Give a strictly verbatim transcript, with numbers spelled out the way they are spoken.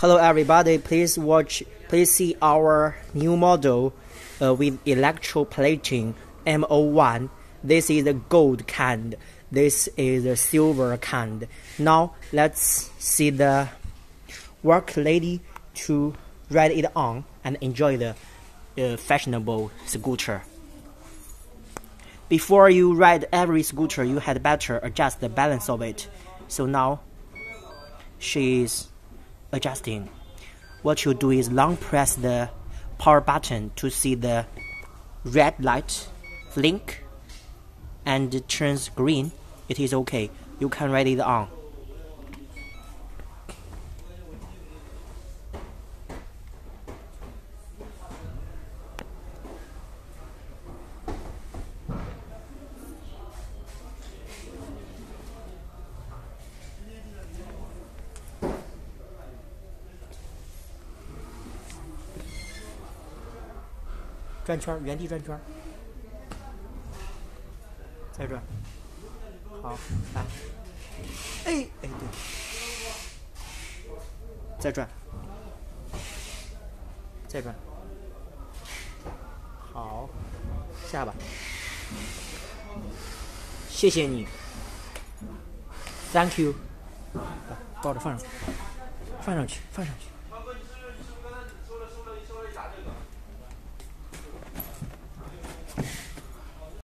Hello everybody, please watch, please see our new model uh, with electroplating M zero one. This is the gold kind, this is the silver kind. Now let's see the work lady to ride it on and enjoy the uh, fashionable scooter. Before you ride every scooter, you had better adjust the balance of it. So now she is adjusting. What you do is long press the power button to see the red light blink and it turns green. It is okay. You can ride it on.转圈，原地转圈，再转，好，来，哎哎对，再转，再转，好，下吧，谢谢你 ，Thank you， 把抱着放上去，放上去，放上去。